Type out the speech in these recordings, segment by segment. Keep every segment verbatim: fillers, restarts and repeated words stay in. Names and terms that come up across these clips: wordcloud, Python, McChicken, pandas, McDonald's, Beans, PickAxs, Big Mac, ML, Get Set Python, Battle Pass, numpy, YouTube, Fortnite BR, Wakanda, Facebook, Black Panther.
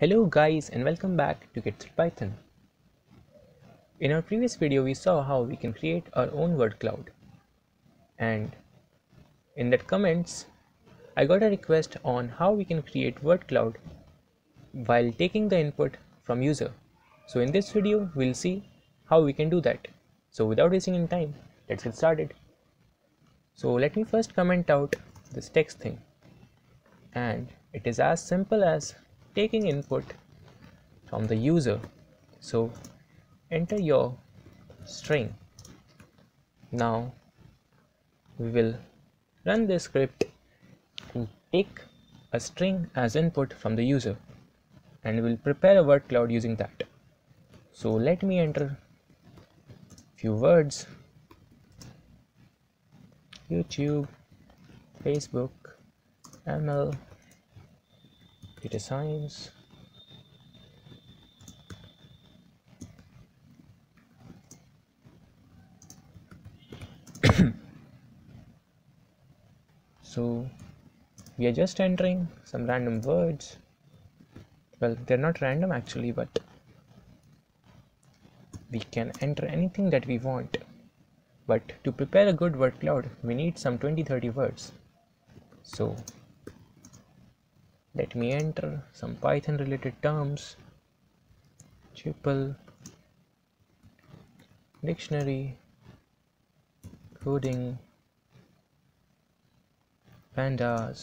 Hello guys and welcome back to Get Set Python. In our previous video we saw how we can create our own word cloud, and in that comments I got a request on how we can create word cloud while taking the input from user. So in this video we'll see how we can do that. So without wasting any time, let's get started. So let me first comment out this text thing, and it is as simple as taking input from the user. So enter your string. Now we will run this script to take a string as input from the user, and we'll prepare a word cloud using that. So let me enter few words: YouTube, Facebook, M L, data science, so we are just entering some random words. Well, they're not random actually, but we can enter anything that we want. But to prepare a good word cloud, we need some twenty to thirty words. So let me enter some Python related terms: tuple, dictionary, coding, pandas,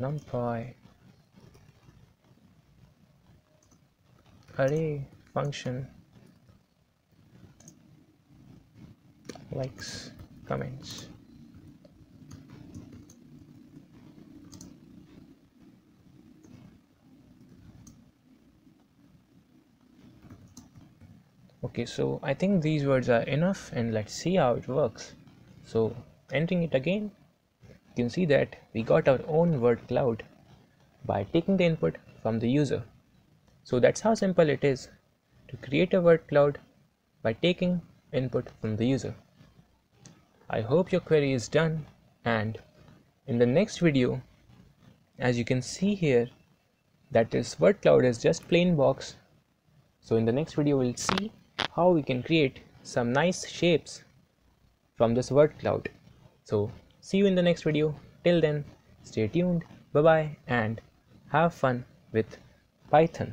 numpy, array, function, likes, comments. Okay, so I think these words are enough, and let's see how it works. So entering it again, you can see that we got our own word cloud by taking the input from the user. So that's how simple it is to create a word cloud by taking input from the user. I hope your query is done, and in the next video, as you can see here, that this word cloud is just plain box. So in the next video we'll see how we can create some nice shapes from this word cloud. So see you in the next video. Till then, stay tuned, bye bye, and have fun with Python.